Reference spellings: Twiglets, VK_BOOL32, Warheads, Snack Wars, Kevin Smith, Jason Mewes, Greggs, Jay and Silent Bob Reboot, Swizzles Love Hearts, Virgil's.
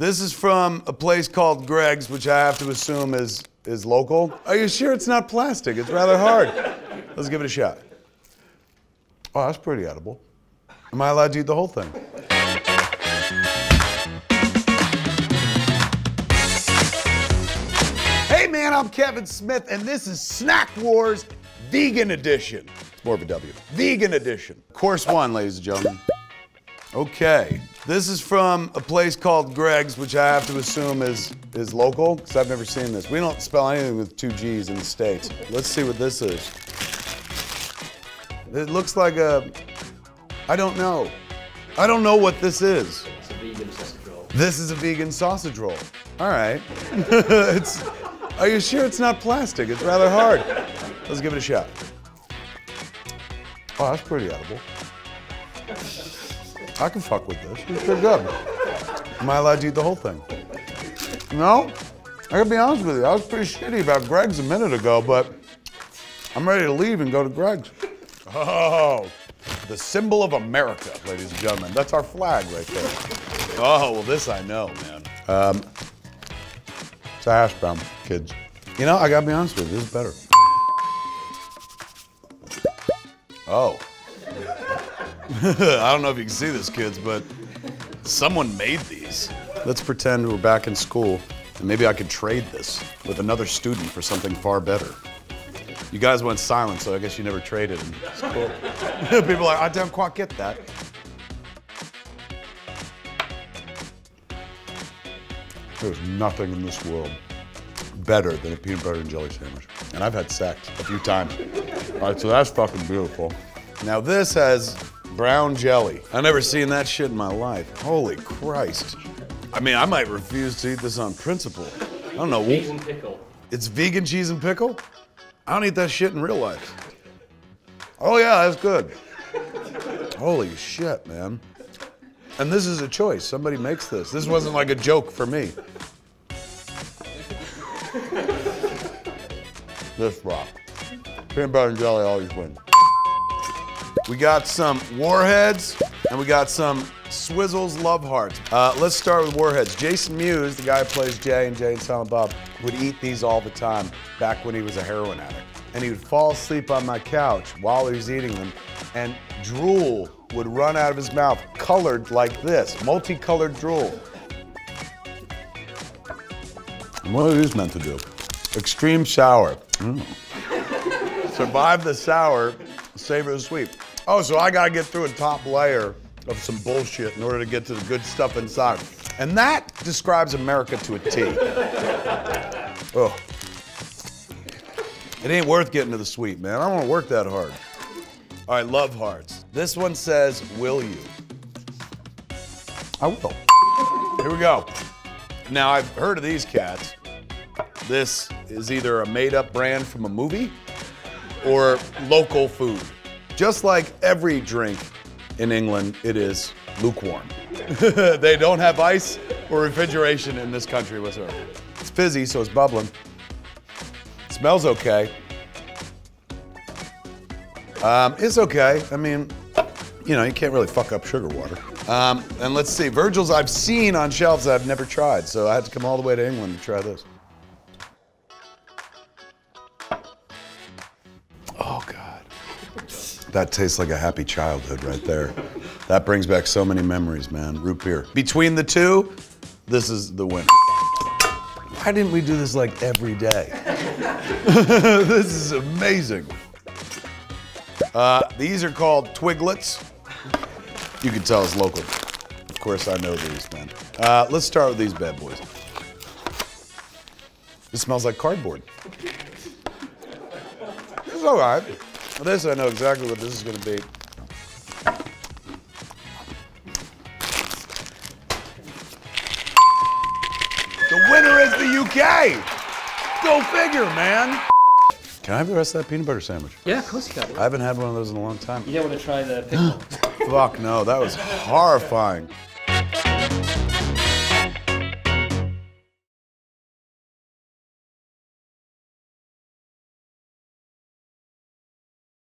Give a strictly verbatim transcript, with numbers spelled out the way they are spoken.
This is from a place called Greggs, which I have to assume is, is local. Are you sure it's not plastic? It's rather hard. Let's give it a shot. Oh, that's pretty edible. Am I allowed to eat the whole thing? Hey man, I'm Kevin Smith, and this is Snack Wars Vegan Edition. It's more of a W. Vegan Edition. Course one, ladies and gentlemen. Okay. This is from a place called Greggs, which I have to assume is, is local, because I've never seen this. We don't spell anything with two G's in the States. Let's see what this is. It looks like a... I don't know. I don't know what this is. It's a vegan sausage roll. This is a vegan sausage roll. All right. It's, are you sure it's not plastic? It's rather hard. Let's give it a shot. Oh, that's pretty edible. I can fuck with this. It's pretty good. Am I allowed to eat the whole thing? No? I gotta be honest with you. I was pretty shitty about Greggs a minute ago, but I'm ready to leave and go to Greggs. Oh, the symbol of America, ladies and gentlemen. That's our flag right there. Oh, well, this I know, man. Um, it's a hash brown, kids. You know, I gotta be honest with you. This is better. Oh. I don't know if you can see this, kids, but someone made these. Let's pretend we're back in school, and maybe I could trade this with another student for something far better. You guys went silent, so I guess you never traded them. It's cool. People are like, I damn quite get that. There's nothing in this world better than a peanut butter and jelly sandwich. And I've had sex a few times. All right, so that's fucking beautiful. Now this has brown jelly. I've never seen that shit in my life. Holy Christ. I mean, I might refuse to eat this on principle. I don't know. Cheese and pickle. It's vegan cheese and pickle? I don't eat that shit in real life. Oh yeah, that's good. Holy shit, man. And this is a choice. Somebody makes this. This wasn't like a joke for me. This rock. Peanut butter and jelly always win. We got some Warheads, and we got some Swizzles Love Hearts. Uh, let's start with Warheads. Jason Mewes, the guy who plays Jay and Jay and Silent Bob, would eat these all the time back when he was a heroin addict. And he would fall asleep on my couch while he was eating them, and drool would run out of his mouth, colored like this, multicolored drool. And what are these meant to do? Extreme sour. Mm. Survive the sour, savor the sweet. Oh, so I gotta get through a top layer of some bullshit in order to get to the good stuff inside. And that describes America to a T. Oh. It ain't worth getting to the sweet, man. I don't wanna work that hard. All right, Love Hearts. This one says, will you? I will. Here we go. Now, I've heard of these cats. This is either a made-up brand from a movie or local food. Just like every drink in England, it is lukewarm. They don't have ice or refrigeration in this country whatsoever. It's fizzy, so it's bubbling. It smells okay. Um, it's okay. I mean, you know, you can't really fuck up sugar water. Um, and let's see, Virgil's I've seen on shelves that I've never tried, so I had to come all the way to England to try this. That tastes like a happy childhood right there. That brings back so many memories, man. Root beer. Between the two, this is the winner. Why didn't we do this like every day? This is amazing. Uh, these are called Twiglets. You can tell it's local. Of course I know these, man. Uh, let's start with these bad boys. This smells like cardboard. It's all right. Well, this, I know exactly what this is going to be. The winner is the U K! Go figure, man! Can I have the rest of that peanut butter sandwich? Yeah, of course you got it. I haven't had one of those in a long time. You don't want to try the pickle? Fuck no, that was horrifying.